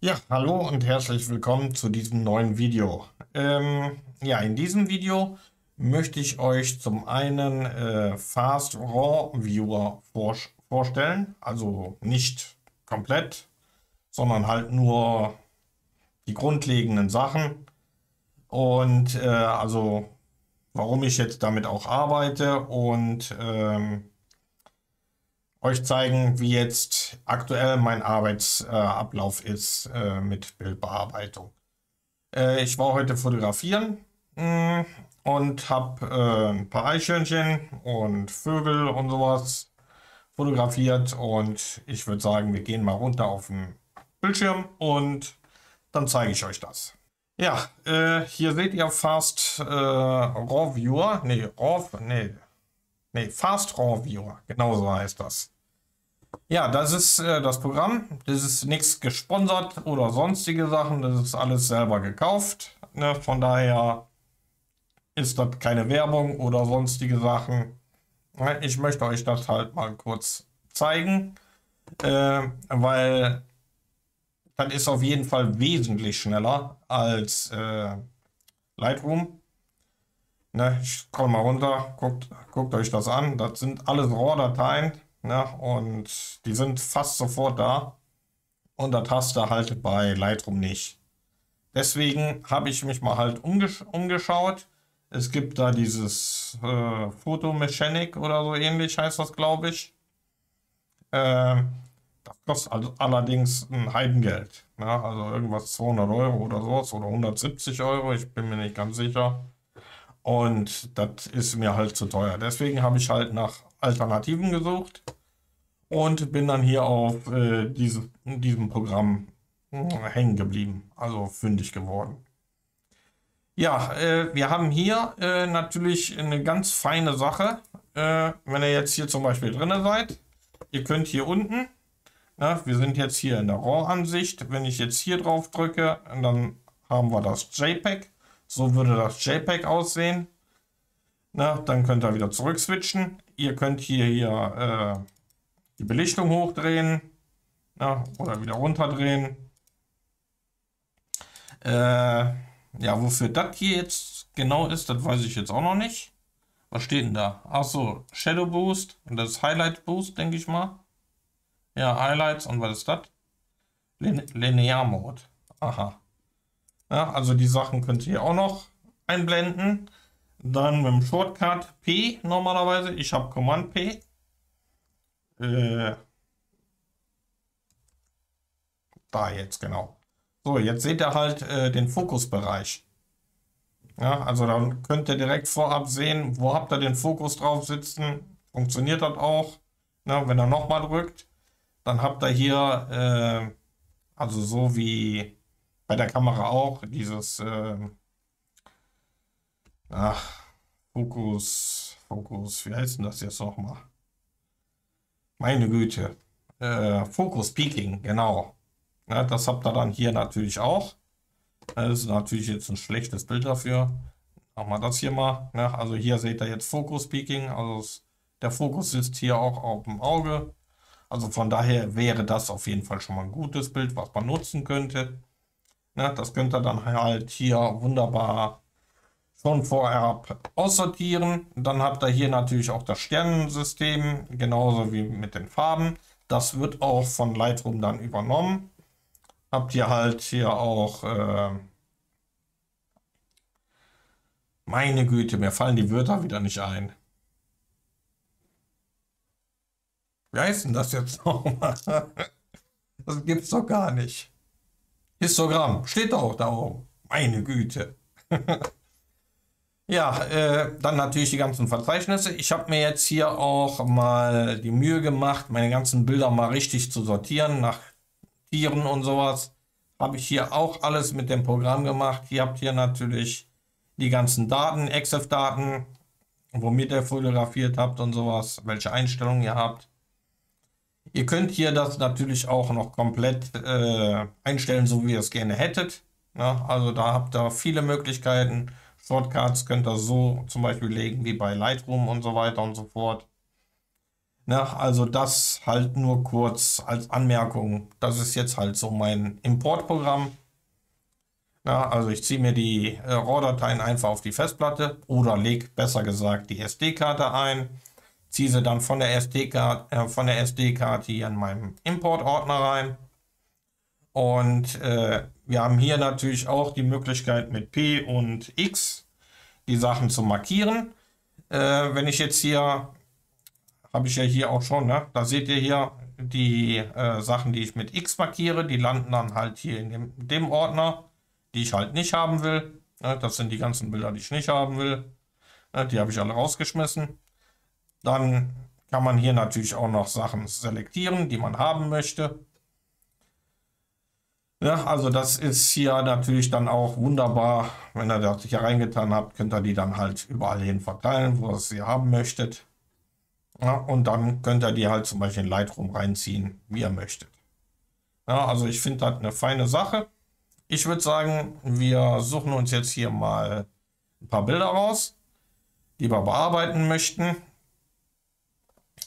Ja, hallo und herzlich willkommen zu diesem neuen Video. Ja, in diesem Video möchte ich euch zum einen Fast Raw Viewer vorstellen. Also nicht komplett, sondern halt nur die grundlegenden Sachen. Und also warum ich jetzt damit auch arbeite und euch zeigen, wie jetzt aktuell mein Arbeitsablauf ist mit Bildbearbeitung. Ich war heute fotografieren und habe ein paar Eichhörnchen und Vögel und sowas fotografiert und ich würde sagen, wir gehen mal runter auf den Bildschirm und dann zeige ich euch das. Ja, hier seht ihr Fast Raw Viewer, Fast Raw Viewer, genau so heißt das. Ja, das ist das Programm. Das ist nichts gesponsert oder sonstige Sachen. Das ist alles selber gekauft. Ne? Von daher ist das keine Werbung oder sonstige Sachen. Ich möchte euch das halt mal kurz zeigen, weil das ist auf jeden Fall wesentlich schneller als Lightroom. Ne, ich komme mal runter, guckt euch das an. Das sind alles RAW-Dateien, ne, und die sind fast sofort da. Und das hast du halt bei Lightroom nicht. Deswegen habe ich mich mal halt umgeschaut. Es gibt da dieses Photomechanic oder so ähnlich heißt das, glaube ich. Das kostet also allerdings ein Heidengeld. Ne, also irgendwas 200 Euro oder sowas oder 170 Euro, ich bin mir nicht ganz sicher. Und das ist mir halt zu teuer. Deswegen habe ich halt nach Alternativen gesucht und bin dann hier auf diesem Programm hängen geblieben, also fündig geworden. Ja, wir haben hier natürlich eine ganz feine Sache. Wenn ihr jetzt hier zum Beispiel drin seid, ihr könnt hier unten, na, wir sind jetzt hier in der RAW-Ansicht, wenn ich jetzt hier drauf drücke, dann haben wir das JPEG. So würde das JPEG aussehen. Na, dann könnt ihr wieder zurück switchen. Ihr könnt hier die Belichtung hochdrehen, na, oder wieder runterdrehen. Ja, wofür das hier jetzt genau ist, das weiß ich jetzt auch noch nicht. Was steht denn da? Achso, Shadow Boost und das Highlight Boost, denke ich mal. Ja, Highlights und was ist das? Linear Mode. Aha. Ja, also die Sachen könnt ihr auch noch einblenden. Dann mit dem Shortcut P normalerweise. Ich habe Command P. Da jetzt, genau. So, jetzt seht ihr halt den Fokusbereich. Ja, also dann könnt ihr direkt vorab sehen, wo habt ihr den Fokus drauf sitzen. Funktioniert das auch. Na, wenn ihr nochmal drückt, dann habt ihr hier, also so wie bei der Kamera auch dieses Fokus, wie heißt denn das jetzt nochmal? Meine Güte, Fokus Peaking, genau. Ja, das habt ihr dann hier natürlich auch. Das ist natürlich jetzt ein schlechtes Bild dafür. Machen wir das hier mal. Ja, also hier seht ihr jetzt Fokus Peaking, also der Fokus sitzt hier auch auf dem Auge. Also von daher wäre das auf jeden Fall schon mal ein gutes Bild, was man nutzen könnte. Ja, das könnt ihr dann halt hier wunderbar schon vorab aussortieren. Dann habt ihr hier natürlich auch das Sternensystem, genauso wie mit den Farben. Das wird auch von Lightroom dann übernommen. Habt ihr halt hier auch, meine Güte, mir fallen die Wörter wieder nicht ein. Wie heißt denn das jetzt nochmal? Das gibt es doch gar nicht. Histogramm, steht auch da oben. Meine Güte. Ja, dann natürlich die ganzen Verzeichnisse. Ich habe mir jetzt hier auch mal die Mühe gemacht, meine ganzen Bilder mal richtig zu sortieren, nach Tieren und sowas. Habe ich hier auch alles mit dem Programm gemacht. Hier habt ihr natürlich die ganzen Daten, EXIF-Daten, womit ihr fotografiert habt und sowas, welche Einstellungen ihr habt. Ihr könnt hier das natürlich auch noch komplett einstellen, so wie ihr es gerne hättet. Ja, also da habt ihr viele Möglichkeiten. Shortcuts könnt ihr so zum Beispiel legen wie bei Lightroom und so weiter und so fort. Ne, also das halt nur kurz als Anmerkung. Das ist jetzt halt so mein Importprogramm. Ja, also ich ziehe mir die RAW-Dateien einfach auf die Festplatte oder lege besser gesagt die SD-Karte ein, ziehe sie dann von der SD-Karte hier in meinem Importordner rein. Und wir haben hier natürlich auch die Möglichkeit mit P und X die Sachen zu markieren. Wenn ich jetzt hier, habe ich ja hier auch schon, ne? Da seht ihr hier die Sachen, die ich mit X markiere, die landen dann halt hier in dem Ordner, die ich halt nicht haben will. Das sind die ganzen Bilder, die ich nicht haben will. Die habe ich alle rausgeschmissen. Dann kann man hier natürlich auch noch Sachen selektieren, die man haben möchte. Ja, also das ist hier natürlich dann auch wunderbar. Wenn ihr das hier reingetan habt, könnt ihr die dann halt überall hin verteilen, wo ihr sie haben möchtet. Ja, und dann könnt ihr die halt zum Beispiel in Lightroom reinziehen, wie ihr möchtet. Ja, also ich finde das eine feine Sache. Ich würde sagen, wir suchen uns jetzt hier mal ein paar Bilder raus, die wir bearbeiten möchten.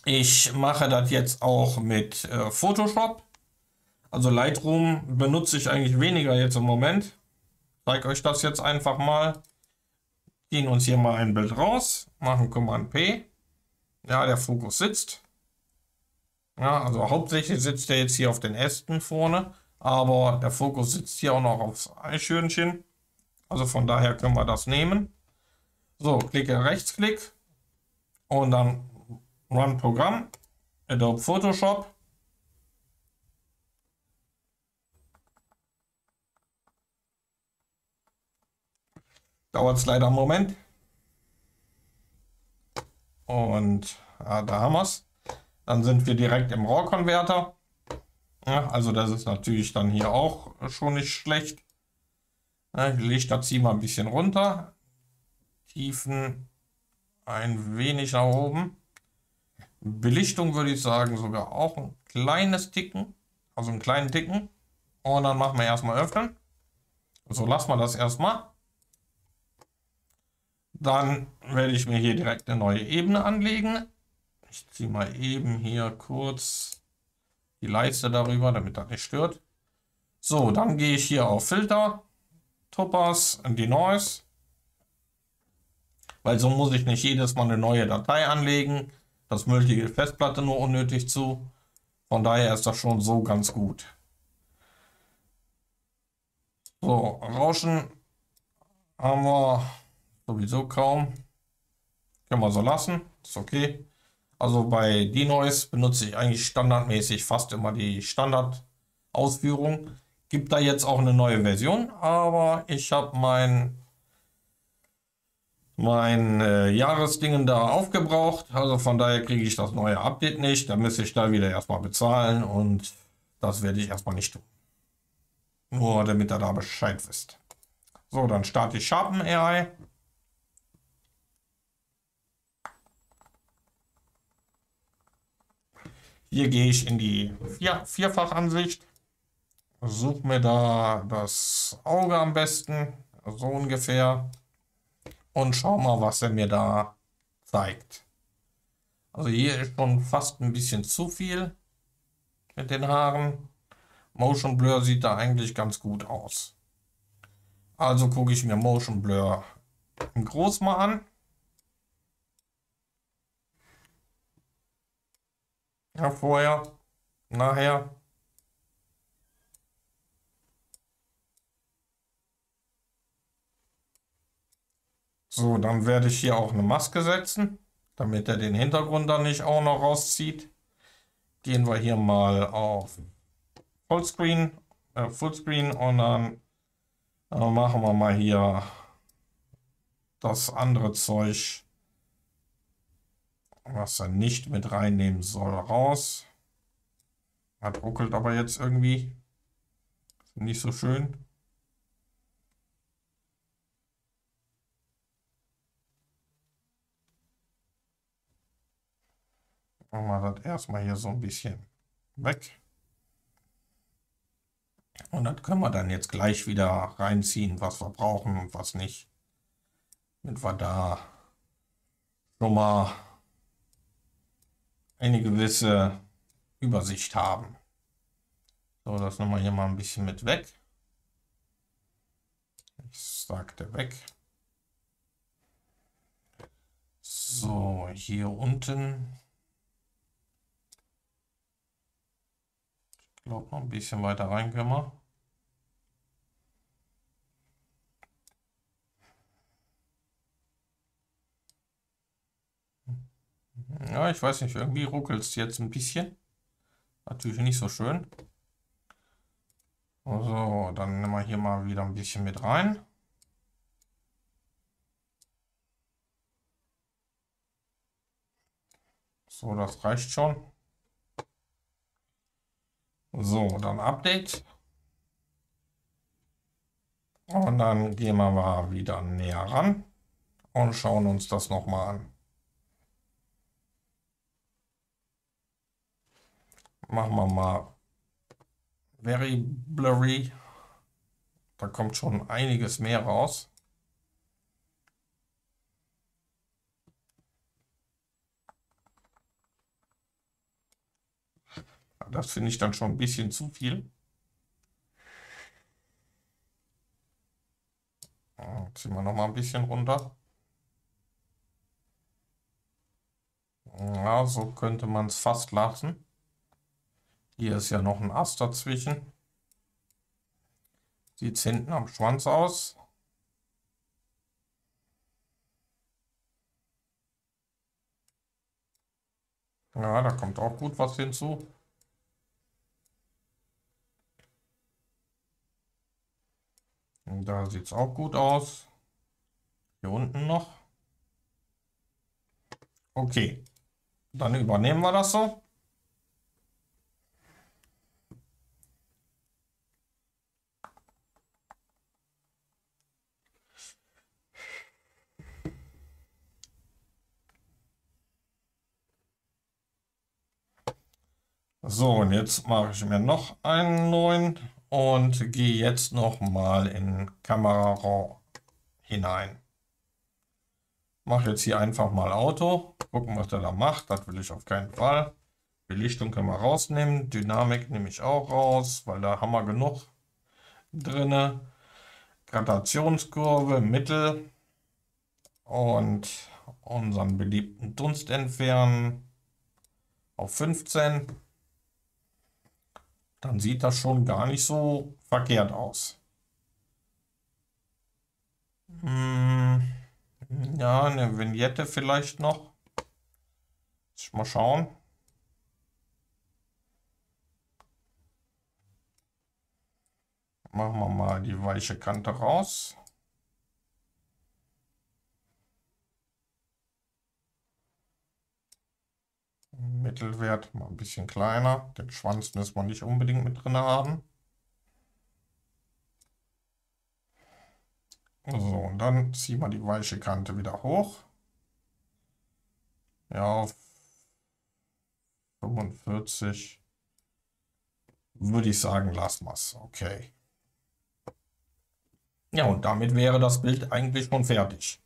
Ich mache das jetzt auch mit Photoshop. Also Lightroom benutze ich eigentlich weniger jetzt im Moment. Ich zeige euch das jetzt einfach mal. Ziehen uns hier mal ein Bild raus, machen Command P. Ja, der Fokus sitzt. Ja, also hauptsächlich sitzt der jetzt hier auf den Ästen vorne. Aber der Fokus sitzt hier auch noch aufs Eichhörnchen. Also von daher können wir das nehmen. So, klicke Rechtsklick und dann Run Programm, Adobe Photoshop. Dauert es leider einen Moment. Und ja, da haben wir es. Dann sind wir direkt im RAW-Konverter. Ja, also das ist natürlich dann hier auch schon nicht schlecht. Ich lege das hier mal ein bisschen runter. Tiefen ein wenig nach oben. Belichtung würde ich sagen sogar auch ein kleines Ticken. Also einen kleinen Ticken. Und dann machen wir erstmal öffnen. So, lassen wir das erstmal. Dann werde ich mir hier direkt eine neue Ebene anlegen. Ich ziehe mal eben hier kurz die Leiste darüber, damit das nicht stört. So, dann gehe ich hier auf Filter, Topaz und DeNoise. Weil so muss ich nicht jedes Mal eine neue Datei anlegen. Das müllt die Festplatte nur unnötig zu. Von daher ist das schon so ganz gut. So, Rauschen haben wir sowieso kaum. Können wir so lassen, ist okay. Also bei DeNoise benutze ich eigentlich standardmäßig fast immer die Standardausführung. Gibt da jetzt auch eine neue Version, aber ich habe mein Jahresdingen da aufgebraucht. Also von daher kriege ich das neue Update nicht. Da müsste ich da wieder erstmal bezahlen und das werde ich erstmal nicht tun. Nur damit ihr da Bescheid wisst. So, dann starte ich Sharpen AI. Hier gehe ich in die Vierfachansicht, suche mir da das Auge am besten, so ungefähr, und schau mal, was er mir da zeigt. Also hier ist schon fast ein bisschen zu viel mit den Haaren. Motion Blur sieht da eigentlich ganz gut aus. Also gucke ich mir Motion Blur im Groß mal an. Ja, vorher, nachher. So, dann werde ich hier auch eine Maske setzen, damit er den Hintergrund dann nicht auch noch rauszieht. Gehen wir hier mal auf Fullscreen, und dann machen wir mal hier das andere Zeug, was er nicht mit reinnehmen soll, raus. Hat ruckelt aber jetzt irgendwie. Nicht so schön. Machen wir das erstmal hier so ein bisschen weg. Und das können wir dann jetzt gleich wieder reinziehen, was wir brauchen und was nicht. Damit wir da schon mal eine gewisse Übersicht haben. So, das nochmal hier mal ein bisschen mit weg. Ich sagte weg. So, hier unten. Ich glaube, noch ein bisschen weiter rein können wir. Ja, ich weiß nicht, irgendwie ruckelt es jetzt ein bisschen. Natürlich nicht so schön. So, dann nehmen wir hier mal wieder ein bisschen mit rein. So, das reicht schon. So, dann Update. Und dann gehen wir mal wieder näher ran und schauen uns das nochmal an. Machen wir mal Very Blurry. Da kommt schon einiges mehr raus. Das finde ich dann schon ein bisschen zu viel. Dann ziehen wir noch mal ein bisschen runter. Ja, so könnte man es fast lassen. Hier ist ja noch ein Ast dazwischen. Sieht es hinten am Schwanz aus. Ja, da kommt auch gut was hinzu. Da sieht es auch gut aus. Hier unten noch. Okay. Dann übernehmen wir das so. So, und jetzt mache ich mir noch einen neuen. Und gehe jetzt nochmal in Kamera Raw hinein. Mache jetzt hier einfach mal Auto. Gucken, was der da macht. Das will ich auf keinen Fall. Belichtung können wir rausnehmen. Dynamik nehme ich auch raus, weil da haben wir genug drin. Gradationskurve, Mittel. Und unseren beliebten Dunst entfernen. Auf 15. Dann sieht das schon gar nicht so verkehrt aus. Ja, eine Vignette vielleicht noch. Muss ich mal schauen. Machen wir mal die weiche Kante raus. Mittelwert mal ein bisschen kleiner. Den Schwanz müssen wir nicht unbedingt mit drin haben. So, und dann ziehen wir die weiche Kante wieder hoch. Ja, auf 45 würde ich sagen, lassen wir es. Okay. Ja, und damit wäre das Bild eigentlich schon fertig.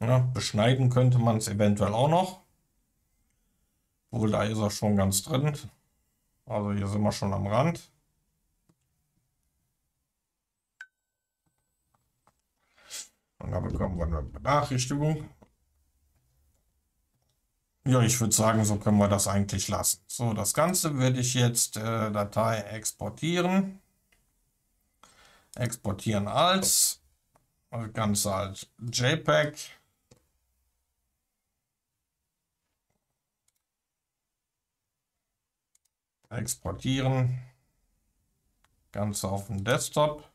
Ja, beschneiden könnte man es eventuell auch noch. Obwohl, da ist er schon ganz drin. Also hier sind wir schon am Rand. Und da bekommen wir eine Benachrichtigung. Ja, ich würde sagen, so können wir das eigentlich lassen. So, das Ganze werde ich jetzt Datei exportieren. Exportieren als. Das Ganze als JPEG. Exportieren, Ganze auf dem Desktop.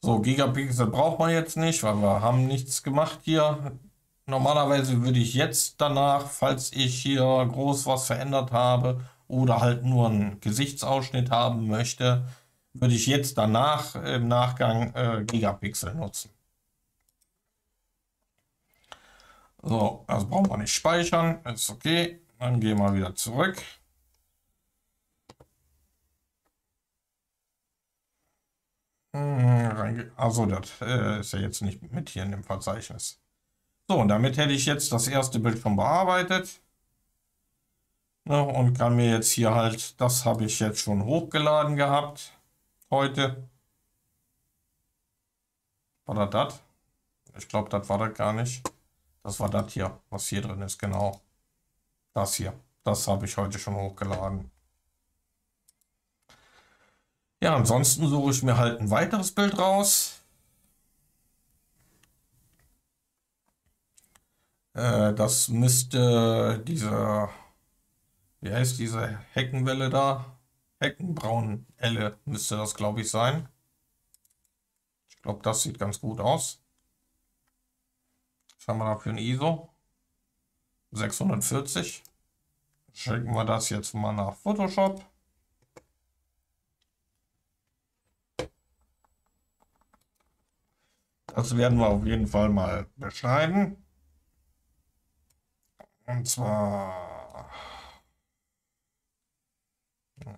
So, Gigapixel braucht man jetzt nicht, weil wir haben nichts gemacht hier. Normalerweise würde ich jetzt danach, falls ich hier groß was verändert habe oder halt nur einen Gesichtsausschnitt haben möchte, würde ich jetzt danach im Nachgang Gigapixel nutzen. So, das braucht man nicht speichern, ist okay. Dann gehen wir wieder zurück. Also das ist ja jetzt nicht mit hier in dem Verzeichnis. So, und damit hätte ich jetzt das erste Bild schon bearbeitet. Ne, und kann mir jetzt hier halt, das habe ich jetzt schon hochgeladen gehabt heute. War das das? Ich glaube, das war das gar nicht. Das war das hier, was hier drin ist, genau. Das hier, das habe ich heute schon hochgeladen. Ja, ansonsten suche ich mir halt ein weiteres Bild raus. Das müsste diese, wie heißt diese Heckenwelle da? Heckenbraunelle müsste das, glaube ich, sein. Ich glaube, das sieht ganz gut aus. Was haben wir da für ein ISO? 640. Schicken wir das jetzt mal nach Photoshop. Das werden wir auf jeden Fall mal beschneiden. Und zwar...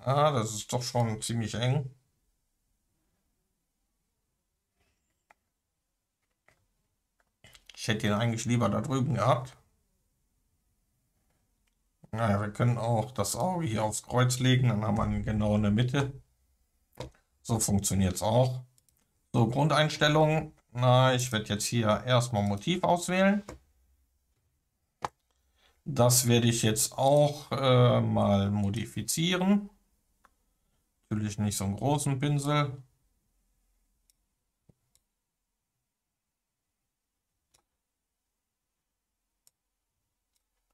Ja, das ist doch schon ziemlich eng. Ich hätte ihn eigentlich lieber da drüben gehabt. Naja, wir können auch das Auge hier aufs Kreuz legen, dann haben wir ihn genau in der Mitte. So funktioniert es auch. So, Grundeinstellungen. Na, ich werde jetzt hier erstmal Motiv auswählen. Das werde ich jetzt auch mal modifizieren. Natürlich nicht so einen großen Pinsel.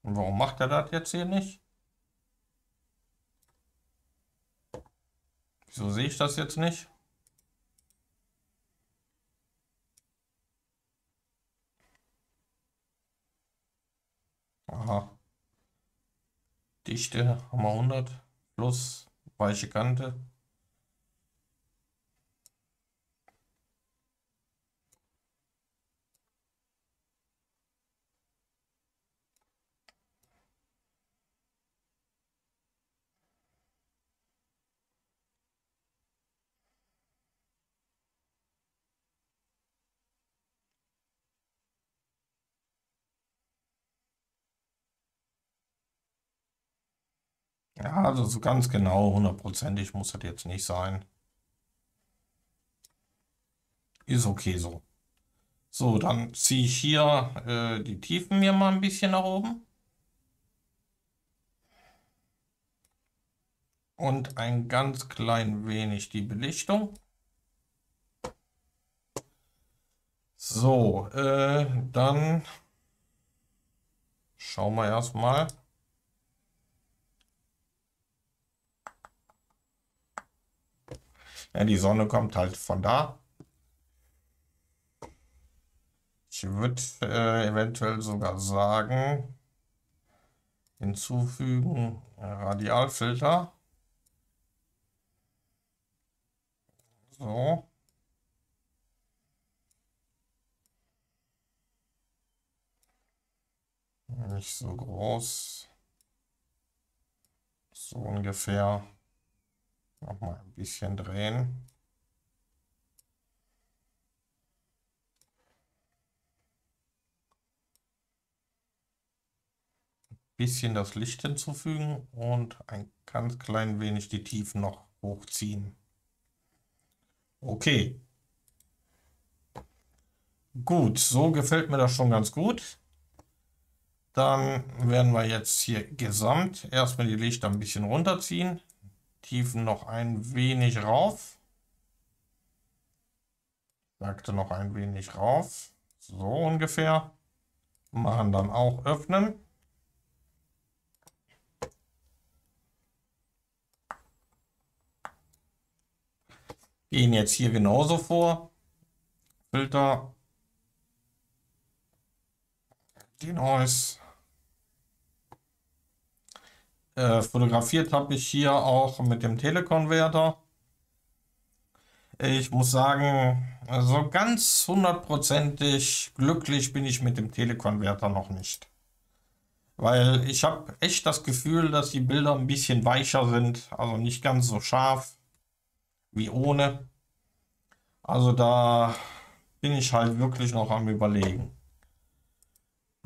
Und warum macht er das jetzt hier nicht? Wieso sehe ich das jetzt nicht? Aha. Dichte haben wir 100 plus weiche Kante. Ja, also so ganz genau, 100%ig muss das jetzt nicht sein. Ist okay so. So, dann ziehe ich hier die Tiefen mir mal ein bisschen nach oben. Und ein ganz klein wenig die Belichtung. So, dann schauen wir erstmal. Ja, die Sonne kommt halt von da. Ich würde eventuell sogar sagen, hinzufügen Radialfilter. So. Nicht so groß. So ungefähr. Nochmal ein bisschen drehen. Ein bisschen das Licht hinzufügen und ein ganz klein wenig die Tiefen noch hochziehen. Okay. Gut, so gefällt mir das schon ganz gut. Dann werden wir jetzt hier gesamt erstmal die Lichter ein bisschen runterziehen. Tiefen noch ein wenig rauf. Sagte noch ein wenig rauf. So ungefähr. Machen dann auch öffnen. Gehen jetzt hier genauso vor. Filter. DeNoise. Fotografiert habe ich hier auch mit dem Telekonverter. Ich muss sagen, so ganz hundertprozentig glücklich bin ich mit dem Telekonverter noch nicht. Weil ich habe echt das Gefühl, dass die Bilder ein bisschen weicher sind, also nicht ganz so scharf wie ohne. Also da bin ich halt wirklich noch am Überlegen.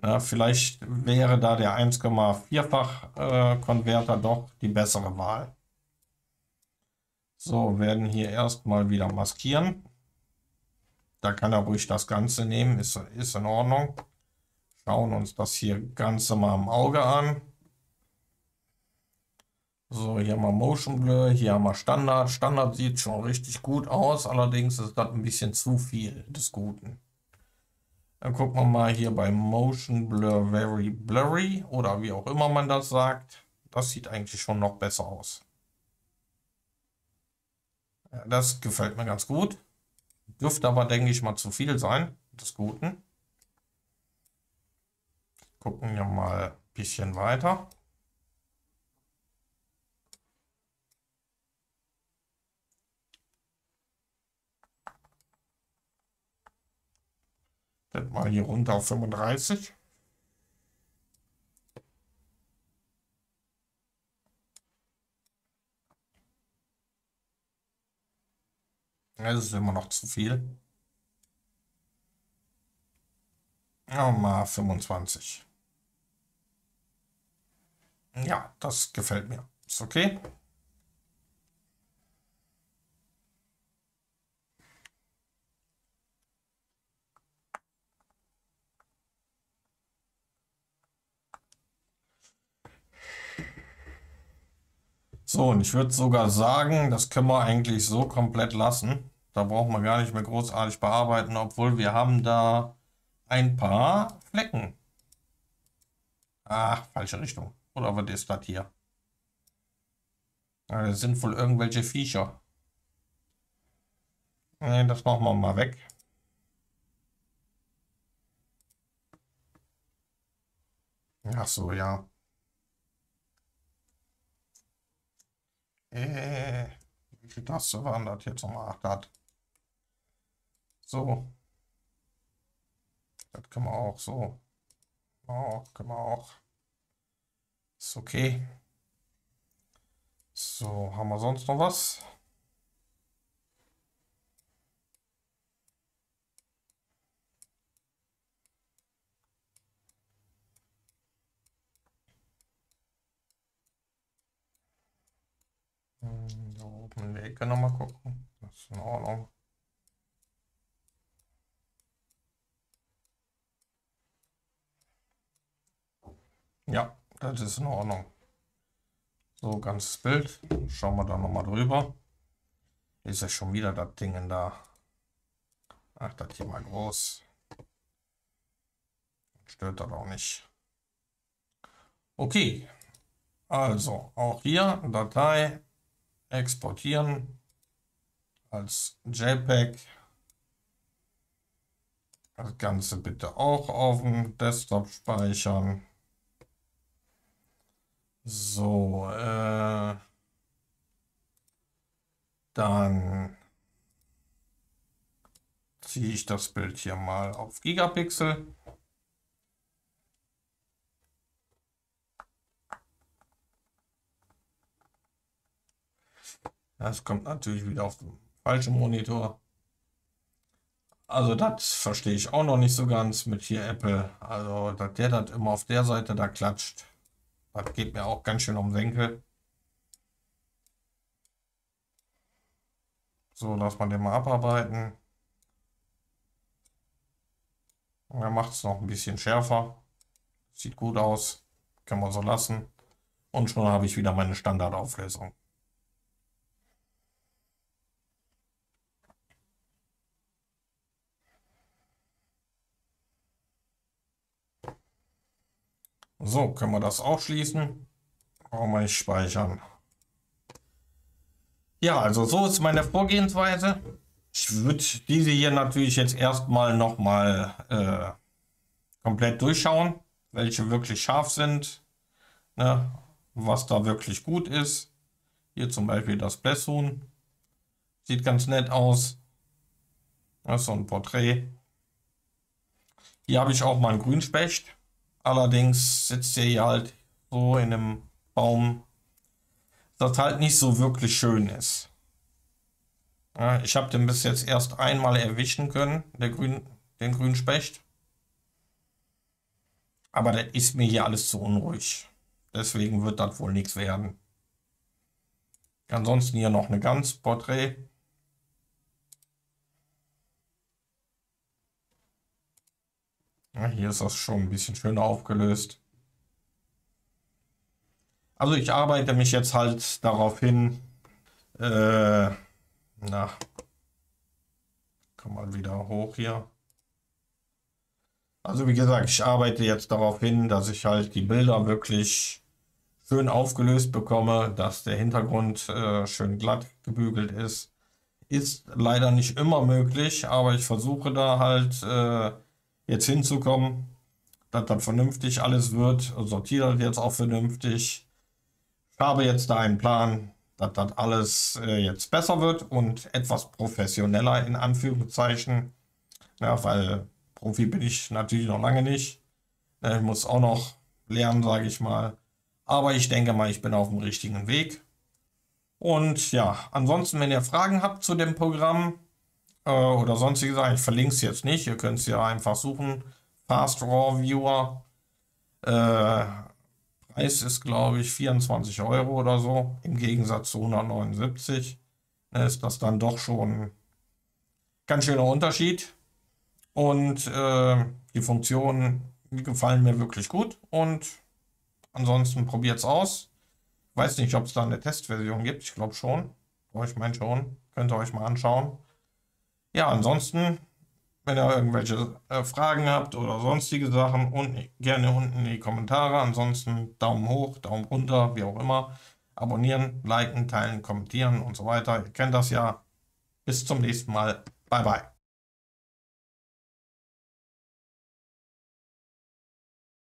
Ja, vielleicht wäre da der 1,4-fach Konverter doch die bessere Wahl. So, werden hier erstmal wieder maskieren. Da kann er ruhig das Ganze nehmen, ist in Ordnung. Schauen uns das hier Ganze mal im Auge an. So, hier haben wir Motion Blur, hier haben wir Standard. Standard sieht schon richtig gut aus, allerdings ist das ein bisschen zu viel des Guten. Dann gucken wir mal hier bei Motion Blur Very Blurry oder wie auch immer man das sagt. Das sieht eigentlich schon noch besser aus. Ja, das gefällt mir ganz gut. Dürfte aber, denke ich mal, zu viel sein des Guten. Gucken wir mal ein bisschen weiter. Mal hier runter auf 35. Das ist immer noch zu viel. Ja, mal 25. Ja, das gefällt mir. Ist okay. So, und ich würde sogar sagen, das können wir eigentlich so komplett lassen. Da brauchen wir gar nicht mehr großartig bearbeiten, obwohl wir haben da ein paar Flecken. Ach, falsche Richtung. Oder was ist das hier? Ja, das sind wohl irgendwelche Viecher. Ne, das machen wir mal weg. Ach so, ja. Wie viel Taste waren das jetzt nochmal? Ach, das. So. Das können wir auch so. Oh, können wir auch. Ist okay. So, haben wir sonst noch was? Da oben in der Ecke nochmal gucken. Das ist in Ordnung. Ja, das ist in Ordnung. So, ganzes Bild. Schauen wir da nochmal drüber. Ist ja schon wieder das Ding da. Ach, das hier mal groß. Stört das auch nicht. Okay. Also, auch hier Datei exportieren als JPEG. Das Ganze bitte auch auf dem Desktop speichern. So, dann ziehe ich das Bild hier mal auf Gigapixel. Das kommt natürlich wieder auf den falschen Monitor. Also das verstehe ich auch noch nicht so ganz mit hier Apple. Also dass der das immer auf der Seite da klatscht. Das geht mir auch ganz schön um den Senkel. So, lass mal den mal abarbeiten. Und er macht es noch ein bisschen schärfer. Sieht gut aus. Kann man so lassen. Und schon habe ich wieder meine Standardauflösung. So, können wir das auch schließen. Brauchen wir nicht speichern. Ja, also so ist meine Vorgehensweise. Ich würde diese hier natürlich jetzt erstmal nochmal komplett durchschauen, welche wirklich scharf sind, ne, was da wirklich gut ist. Hier zum Beispiel das Blesshuhn. Sieht ganz nett aus. Das ist so ein Porträt. Hier habe ich auch mal einen Grünspecht. Allerdings sitzt er hier halt so in einem Baum, das halt nicht so wirklich schön ist. Ja, ich habe den bis jetzt erst einmal erwischen können, den Grünspecht. Aber das ist mir hier alles zu unruhig. Deswegen wird das wohl nichts werden. Ansonsten hier noch eine Gans, Porträt. Ja, hier ist das schon ein bisschen schöner aufgelöst. Also ich arbeite mich jetzt halt darauf hin. Komm mal wieder hoch hier. Also wie gesagt, ich arbeite jetzt darauf hin, dass ich halt die Bilder wirklich schön aufgelöst bekomme, dass der Hintergrund schön glatt gebügelt ist. Ist leider nicht immer möglich, aber ich versuche da halt jetzt hinzukommen, dass das vernünftig alles wird. Sortiere das jetzt auch vernünftig. Ich habe jetzt da einen Plan, dass das alles jetzt besser wird und etwas professioneller in Anführungszeichen. Ja, weil Profi bin ich natürlich noch lange nicht. Ich muss auch noch lernen, sage ich mal. Aber ich denke mal, ich bin auf dem richtigen Weg. Und ja, ansonsten, wenn ihr Fragen habt zu dem Programm oder sonstige Sachen, ich verlinke es jetzt nicht. Ihr könnt es ja einfach suchen. Fast Raw Viewer. Preis ist, glaube ich, 24 € oder so. Im Gegensatz zu 179. Da ist das dann doch schon ein ganz schöner Unterschied. Und die Funktionen gefallen mir wirklich gut. Und ansonsten probiert es aus. Ich weiß nicht, ob es da eine Testversion gibt. Ich glaube schon. Ich meine schon. Könnt ihr euch mal anschauen. Ja, ansonsten, wenn ihr irgendwelche Fragen habt oder sonstige Sachen, unten, gerne unten in die Kommentare. Ansonsten Daumen hoch, Daumen runter, wie auch immer. Abonnieren, liken, teilen, kommentieren und so weiter. Ihr kennt das ja. Bis zum nächsten Mal. Bye, bye.